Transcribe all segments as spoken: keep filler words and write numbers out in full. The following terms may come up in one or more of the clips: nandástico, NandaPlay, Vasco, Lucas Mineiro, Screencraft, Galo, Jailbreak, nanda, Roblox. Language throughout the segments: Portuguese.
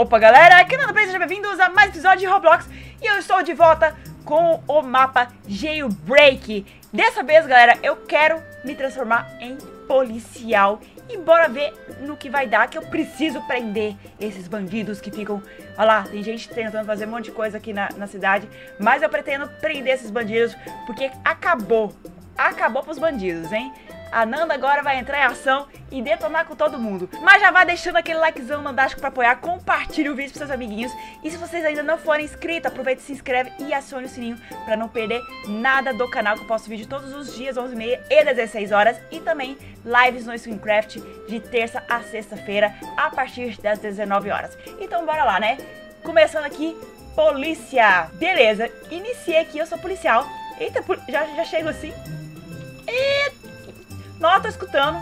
Opa galera, aqui é NandaPlay, sejam bem-vindos a mais um episódio de Roblox. E eu estou de volta com o mapa Jailbreak. Dessa vez galera, eu quero me transformar em policial. E bora ver no que vai dar, que eu preciso prender esses bandidos que ficam... Olha lá, tem gente tentando fazer um monte de coisa aqui na, na cidade. Mas eu pretendo prender esses bandidos, porque acabou. Acabou pros bandidos, hein? A Nanda agora vai entrar em ação e detonar com todo mundo. Mas já vai deixando aquele likezão nandástico pra apoiar. Compartilhe o vídeo pros seus amiguinhos. E se vocês ainda não forem inscritos, aproveita, se inscreve e acione o sininho pra não perder nada do canal, que eu posto vídeo todos os dias, onze e meia e dezesseis horas. E também lives no Screencraft de terça a sexta-feira, a partir das dezenove horas. Então bora lá, né? Começando aqui, polícia. Beleza, iniciei aqui, eu sou policial. Eita, já, já chego assim. Eita! Nossa, tô escutando.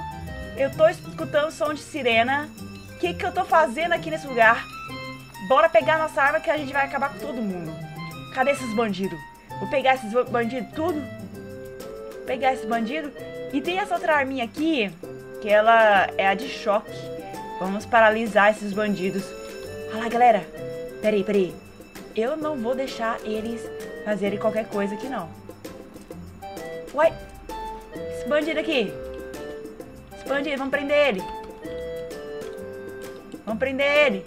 Eu tô escutando o som de sirena. O que que eu tô fazendo aqui nesse lugar? Bora pegar nossa arma que a gente vai acabar com todo mundo. Cadê esses bandidos? Vou pegar esses bandidos tudo. Vou pegar esses bandidos. E tem essa outra arminha aqui, que ela é a de choque. Vamos paralisar esses bandidos. Olha lá, galera. Peraí, peraí. Eu não vou deixar eles fazerem qualquer coisa aqui, não. Uai. Esse bandido aqui. Esse bandido, vamos prender ele. Vamos prender ele.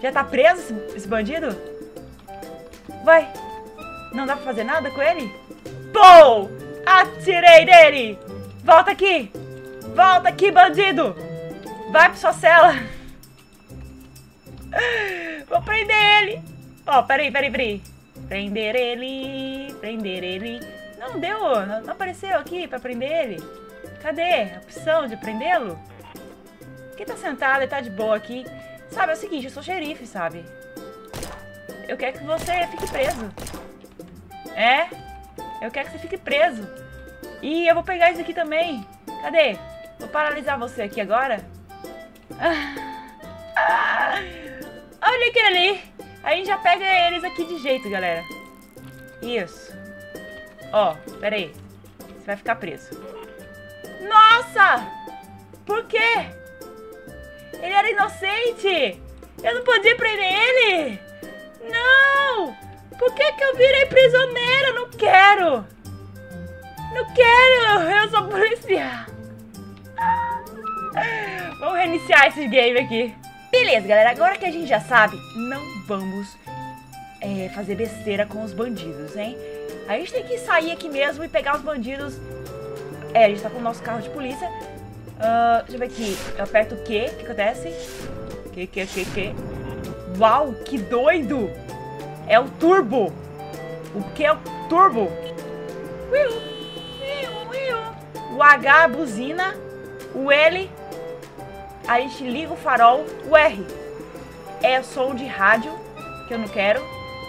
Já tá preso esse, esse bandido? Vai. Não dá pra fazer nada com ele? Pou! Atirei nele. Volta aqui. Volta aqui, bandido. Vai pra sua cela. Vou prender ele. Ó, oh, peraí, peraí, peraí. Prender ele. Prender ele. Não deu, não apareceu aqui pra prender ele. Cadê a opção de prendê-lo? Quem tá sentado e tá de boa aqui? Sabe, é o seguinte, eu sou xerife, sabe? Eu quero que você fique preso. É? Eu quero que você fique preso. E eu vou pegar isso aqui também. Cadê? Vou paralisar você aqui agora. Ah, ah, olha aquele ali. A gente já pega eles aqui de jeito, galera. Isso. Ó, oh, pera aí. Você vai ficar preso. Nossa! Por quê? Ele era inocente! Eu não podia prender ele! Não! Por que que eu virei prisioneira? Não quero! Não quero! Eu sou policial! Vamos reiniciar esse game aqui. Beleza, galera. Agora que a gente já sabe, não vamos é, fazer besteira com os bandidos, hein? A gente tem que sair aqui mesmo e pegar os bandidos. É, a gente tá com o nosso carro de polícia. Uh, deixa eu ver aqui. Eu aperto o quê? O que acontece? Que, que, que, que? Uau, que doido! É o turbo! O que é o turbo? O H, a buzina. O L, a gente liga o farol. O R, é o som de rádio, que eu não quero.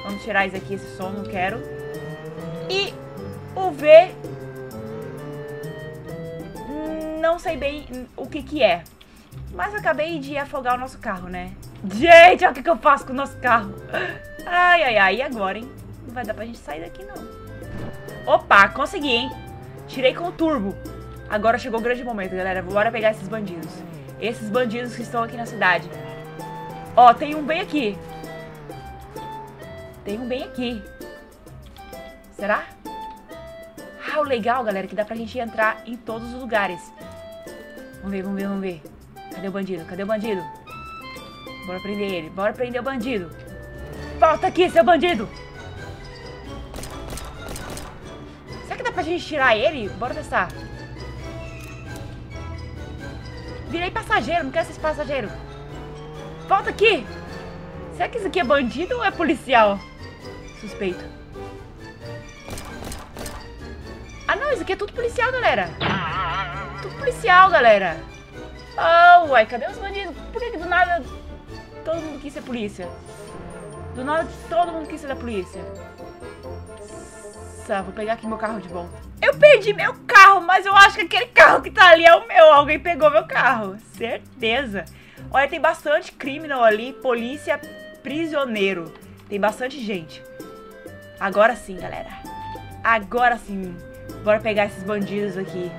Vamos tirar isso aqui, esse som, não quero. E o V, não sei bem o que que é, mas eu acabei de afogar o nosso carro, né? Gente, olha o que que eu faço com o nosso carro. Ai, ai, ai, e agora, hein? Não vai dar pra gente sair daqui, não. Opa, consegui, hein? Tirei com o turbo. Agora chegou o grande momento, galera. Bora pegar esses bandidos. Esses bandidos que estão aqui na cidade. Ó, tem um bem aqui. Tem um bem aqui. Será? Ah, o legal, galera, que dá pra gente entrar em todos os lugares. Vamos ver, vamos ver, vamos ver. Cadê o bandido? Cadê o bandido? Bora prender ele. Bora prender o bandido. Volta aqui, seu bandido! Será que dá pra gente tirar ele? Bora testar. Virei passageiro, não quero ser passageiro. Volta aqui! Será que isso aqui é bandido ou é policial? Suspeito. Ah, não, isso aqui é tudo policial, galera. Tudo policial, galera. Oh, uai, cadê os bandidos? Por que que do nada todo mundo quis ser polícia? Do nada todo mundo quis ser da polícia. Nossa, vou pegar aqui meu carro de volta. Eu perdi meu carro, mas eu acho que aquele carro que tá ali é o meu. Alguém pegou meu carro, certeza. Olha, tem bastante criminal ali. Polícia, prisioneiro. Tem bastante gente. Agora sim, galera. Agora sim. Bora pegar esses bandidos aqui.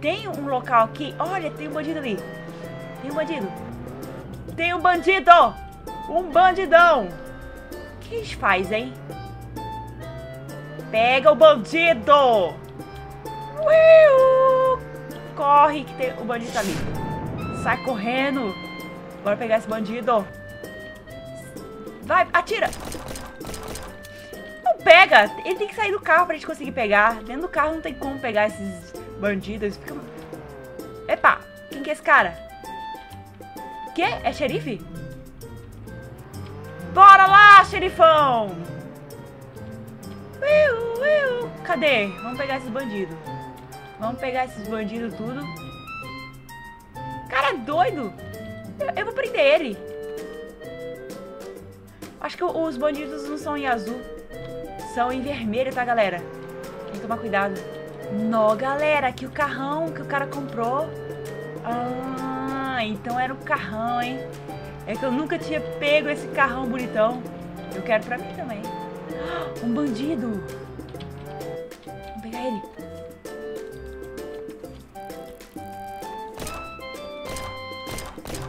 Tem um local aqui. Olha, tem um bandido ali. Tem um bandido. Tem um bandido. Um bandidão. O que a gente faz, hein? Pega o bandido. Uiu. Corre que tem... o bandido tá ali. Sai correndo. Bora pegar esse bandido. Vai, atira. Não pega. Ele tem que sair do carro pra gente conseguir pegar. Dentro do carro não tem como pegar esses bandidos. Epa, quem que é esse cara? Quê? É xerife? Bora lá, xerifão! Uiu, uiu. Cadê? Vamos pegar esses bandidos. Vamos pegar esses bandidos tudo. Cara, doido! Eu, eu vou prender ele. Acho que os bandidos não são em azul. São em vermelho, tá, galera? Tem que tomar cuidado. Nó, galera, aqui o carrão que o cara comprou. Ah, então era o carrão, hein? É que eu nunca tinha pego esse carrão bonitão. Eu quero pra mim também. Um bandido. Vamos pegar ele.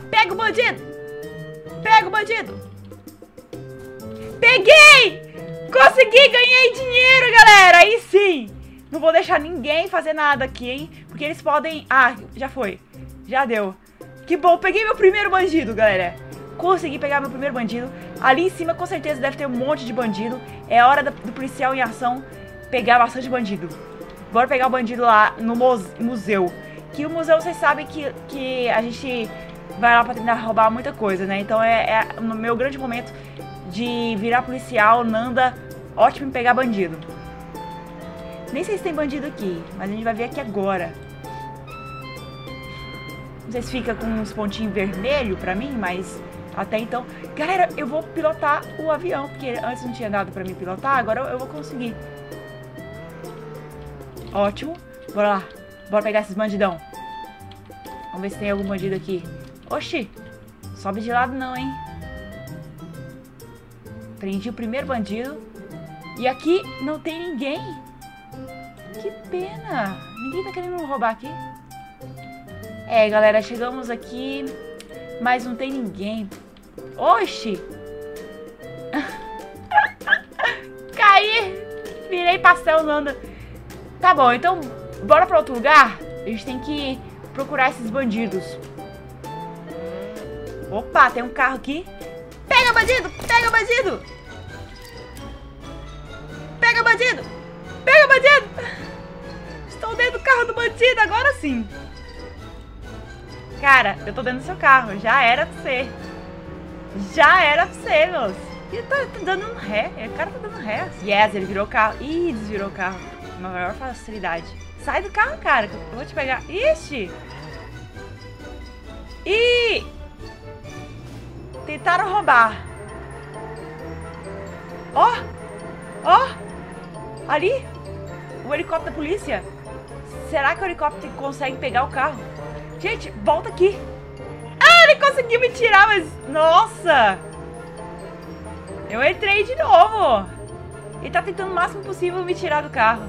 Pega o bandido. Pega o bandido. Peguei. Consegui, ganhei dinheiro, galera. Aí sim. Não vou deixar ninguém fazer nada aqui, hein? Porque eles podem... Ah, já foi. Já deu. Que bom, peguei meu primeiro bandido, galera. Consegui pegar meu primeiro bandido. Ali em cima, com certeza, deve ter um monte de bandido. É hora do policial em ação pegar bastante bandido. Bora pegar o bandido lá no museu. Que o museu, vocês sabem que, que a gente vai lá pra tentar roubar muita coisa, né? Então é, é no meu grande momento de virar policial, Nanda, ótimo em pegar bandido. Nem sei se tem bandido aqui, mas a gente vai ver aqui agora. Não sei se fica com uns pontinhos vermelhos pra mim, mas até então... Galera, eu vou pilotar o avião, porque antes não tinha dado pra mim pilotar, agora eu vou conseguir. Ótimo. Bora lá. Bora pegar esses bandidão. Vamos ver se tem algum bandido aqui. Oxi. Sobe de lado não, hein. Prendi o primeiro bandido. E aqui não tem ninguém. Que pena. Ninguém tá querendo roubar aqui. É, galera, chegamos aqui, mas não tem ninguém. Oxi. Caí. Virei pastel, Nanda. Tá bom, então bora pra outro lugar. A gente tem que procurar esses bandidos. Opa, tem um carro aqui. Pega o bandido, pega o bandido. Pega o bandido. Pega o bandido. Estou dentro do carro do bandido, agora sim. Cara, eu tô dentro do seu carro. Já era pra você. Já era pra você, moço. Ele tá, tá dando um ré. O cara tá dando ré. Yes, ele virou o carro. Ih, desvirou o carro. Uma maior facilidade. Sai do carro, cara. Que eu vou te pegar. Ixi. Ih. Tentaram roubar. Ó. Ó. Ali. O helicóptero da polícia. Será que o helicóptero consegue pegar o carro? Gente, volta aqui. Ah, ele conseguiu me tirar, mas... Nossa! Eu entrei de novo. Ele tá tentando o máximo possível me tirar do carro.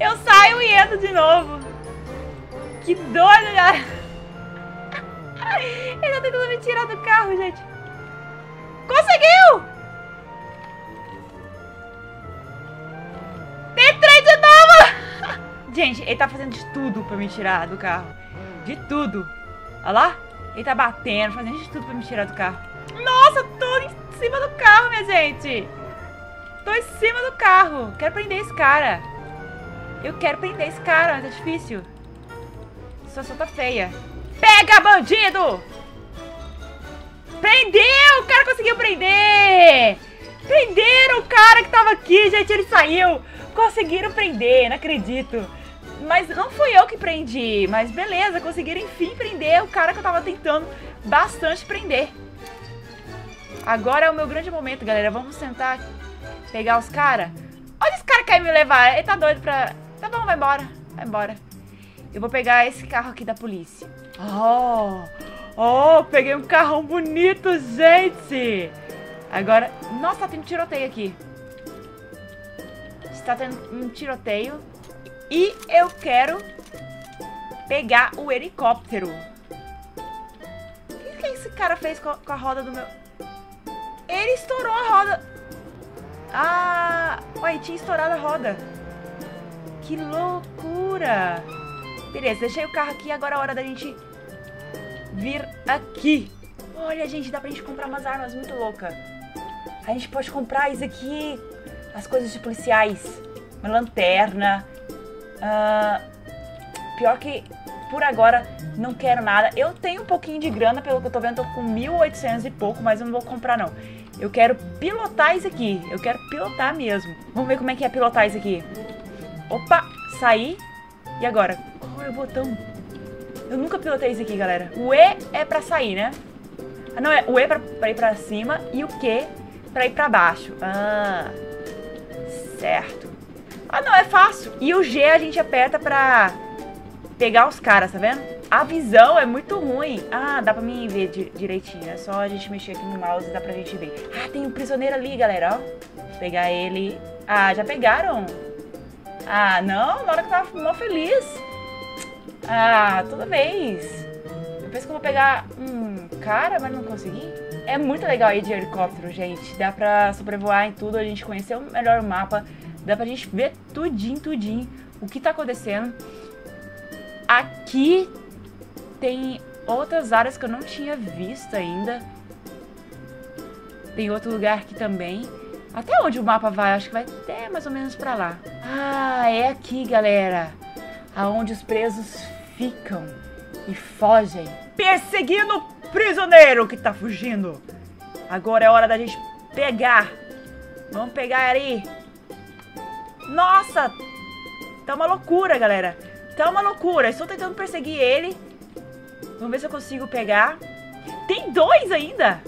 Eu saio e entro de novo. Que doido, cara. Ele tá tentando me tirar do carro, gente. Conseguiu! Entrei de novo! Gente, ele tá fazendo de tudo pra me tirar do carro. De tudo. Olha lá. Ele tá batendo, fazendo de tudo pra me tirar do carro. Nossa, tô em cima do carro, minha gente. Tô em cima do carro. Quero prender esse cara. Eu quero prender esse cara, mas tá difícil. A situação tá feia. Pega, bandido! Prendeu! O cara conseguiu prender! Prenderam o cara que tava aqui, gente. Ele saiu. Conseguiram prender, não acredito. Mas não fui eu que prendi, mas beleza, conseguiram enfim prender o cara que eu tava tentando bastante prender. Agora é o meu grande momento, galera. Vamos sentar, pegar os caras. Olha esse cara que quer me levar, ele tá doido pra... Tá bom, vai embora, vai embora. Eu vou pegar esse carro aqui da polícia. Oh, oh, peguei um carrão bonito, gente. Agora, nossa, tá tendo tiroteio aqui. Está tendo um tiroteio. E eu quero pegar o helicóptero. O que é isso esse cara fez com a, com a roda do meu... Ele estourou a roda. Ah, uai, tinha estourado a roda. Que loucura. Beleza, deixei o carro aqui. Agora é a hora da gente vir aqui. Olha, gente, dá pra gente comprar umas armas muito loucas. A gente pode comprar isso aqui. As coisas de policiais. Uma lanterna. Uh, pior que por agora não quero nada. Eu tenho um pouquinho de grana, pelo que eu tô vendo. Tô com mil e oitocentos e pouco, mas eu não vou comprar não. Eu quero pilotar isso aqui. Eu quero pilotar mesmo. Vamos ver como é que é pilotar isso aqui. Opa, saí. E agora? Qual é o botão? Eu nunca pilotei isso aqui, galera. O E é pra sair, né? Ah, não, é o E pra, pra ir pra cima e o Q pra ir pra baixo. Ah, certo. Ah, não, é fácil. E o G a gente aperta pra pegar os caras, tá vendo? A visão é muito ruim. Ah, dá pra mim ver di direitinho. É só a gente mexer aqui no mouse e dá pra gente ver. Ah, tem um prisioneiro ali, galera, ó. Vou pegar ele. Ah, já pegaram? Ah, não, na hora que eu tava mó feliz. Ah, toda vez. Eu penso que eu vou pegar um cara, mas não consegui. É muito legal aí de helicóptero, gente. Dá pra sobrevoar em tudo, a gente conhecer o melhor mapa. Dá pra gente ver tudinho, tudinho o que tá acontecendo. Aqui tem outras áreas que eu não tinha visto ainda. Tem outro lugar aqui também. Até onde o mapa vai? Acho que vai até mais ou menos pra lá. Ah, é aqui, galera. Aonde os presos ficam e fogem. Perseguindo o prisioneiro que tá fugindo. Agora é hora da gente pegar. Vamos pegar ali. Nossa! Tá uma loucura, galera. Tá uma loucura. Estou tentando perseguir ele. Vamos ver se eu consigo pegar. Tem dois ainda.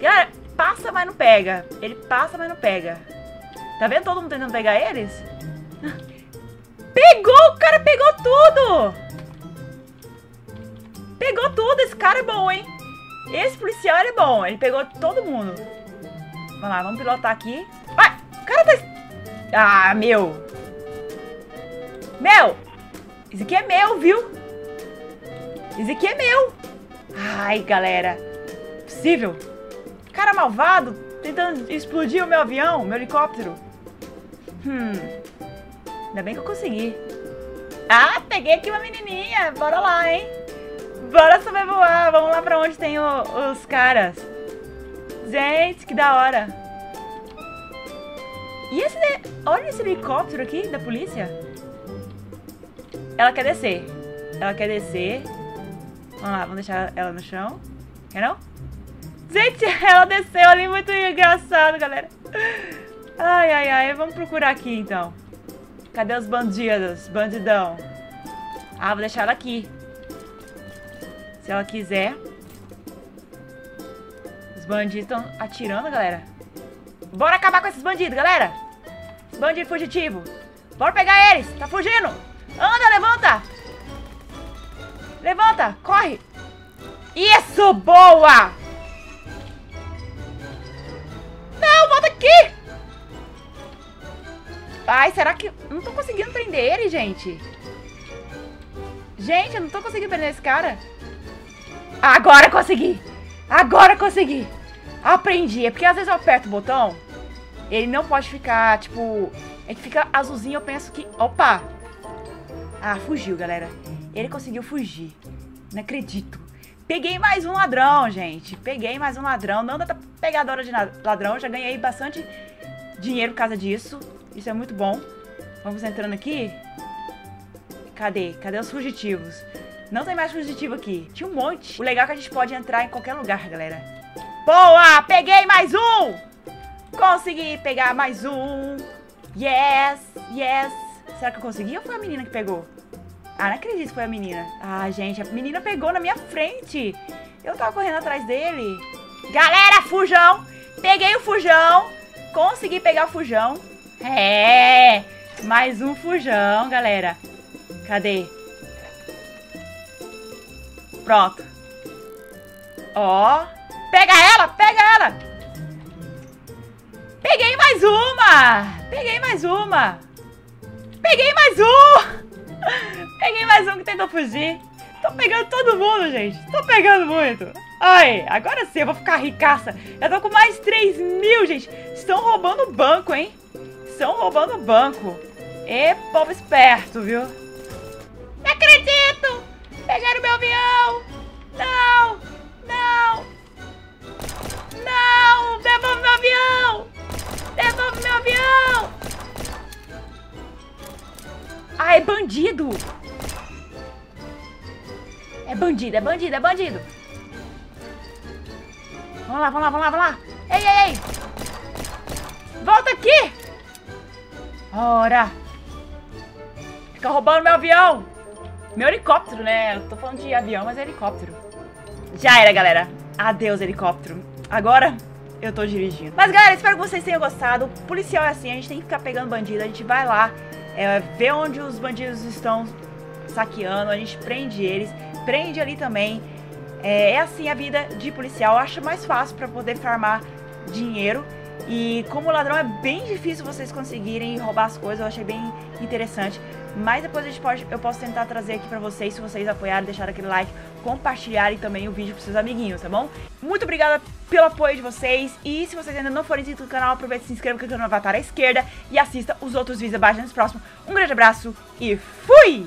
Galera, passa, mas não pega. Ele passa, mas não pega. Tá vendo todo mundo tentando pegar eles? Pegou! O cara pegou tudo! Pegou tudo. Esse cara é bom, hein? Esse policial é bom. Ele pegou todo mundo. Vamos lá, vamos pilotar aqui. Vai! O cara tá... Ah, meu! Meu! Isso aqui é meu, viu? Isso aqui é meu! Ai, galera! Possível! Cara malvado tentando explodir o meu avião, o meu helicóptero. Hum. Ainda bem que eu consegui. Ah, peguei aqui uma menininha. Bora lá, hein? Bora sobrevoar. Vamos lá pra onde tem o, os caras. Gente, que da hora. E esse... Olha esse helicóptero aqui da polícia. Ela quer descer. Ela quer descer. Vamos lá, vamos deixar ela no chão. Quer não? Gente, ela desceu ali, muito engraçado, galera. Ai, ai, ai, vamos procurar aqui, então. Cadê os bandidos? Bandidão. Ah, vou deixar ela aqui. Se ela quiser. Os bandidos estão atirando, galera. Bora acabar com esses bandidos, galera. Esse bandido fugitivo. Bora pegar eles, tá fugindo. Anda, levanta. Levanta, corre. Isso, boa. Ai, será que... Eu não tô conseguindo prender ele, gente. Gente, eu não tô conseguindo prender esse cara. Agora consegui. Agora consegui. Aprendi. É porque às vezes eu aperto o botão. Ele não pode ficar, tipo... É que fica azulzinho, eu penso que... Opa! Ah, fugiu, galera. Ele conseguiu fugir. Não acredito. Peguei mais um ladrão, gente. Peguei mais um ladrão. Não dá pra pegadora de ladrão. Já ganhei bastante dinheiro por causa disso. Isso é muito bom. Vamos entrando aqui. Cadê? Cadê os fugitivos? Não tem mais fugitivo aqui. Tinha um monte. O legal é que a gente pode entrar em qualquer lugar, galera. Boa! Peguei mais um! Consegui pegar mais um! Yes! Yes! Será que eu consegui ou foi a menina que pegou? Ah, não acredito que foi a menina. Ah, gente, a menina pegou na minha frente. Eu tava correndo atrás dele. Galera, fujão! Peguei o fujão! Consegui pegar o fujão. É, mais um fujão, galera. Cadê? Pronto. Ó, pega ela, pega ela. Peguei mais uma. Peguei mais uma. Peguei mais um. Peguei mais um que tentou fugir. Tô pegando todo mundo, gente. Tô pegando muito. Ai, agora sim, eu vou ficar ricaça. Eu tô com mais três mil, gente. Estão roubando o banco, hein? Estão roubando o banco. E povo esperto, viu? Não acredito! Pegaram meu avião! Não! Não! Não! Devolve meu avião! Devolve meu avião! Ah, é bandido! É bandido, é bandido, é bandido! Vamos lá, vamos lá, vamos lá, vamos lá! Ei, ei, ei! Volta aqui! Ora! Fica roubando meu avião! Meu helicóptero, né? Eu tô falando de avião, mas é helicóptero. Já era, galera. Adeus, helicóptero. Agora eu tô dirigindo. Mas, galera, espero que vocês tenham gostado. O policial é assim, a gente tem que ficar pegando bandido. A gente vai lá, é, vê onde os bandidos estão saqueando. A gente prende eles, prende ali também. É, é assim a vida de policial. Eu acho mais fácil pra poder farmar dinheiro. E como ladrão é bem difícil vocês conseguirem roubar as coisas. Eu achei bem interessante. Mas depois a gente pode, eu posso tentar trazer aqui pra vocês, se vocês apoiarem, deixar aquele like, compartilharem também o vídeo pros seus amiguinhos, tá bom? Muito obrigada pelo apoio de vocês, e se vocês ainda não forem inscritos no canal, aproveita e se inscreva clicando no avatar à esquerda e assista os outros vídeos abaixo nos próximos. Um grande abraço e fui!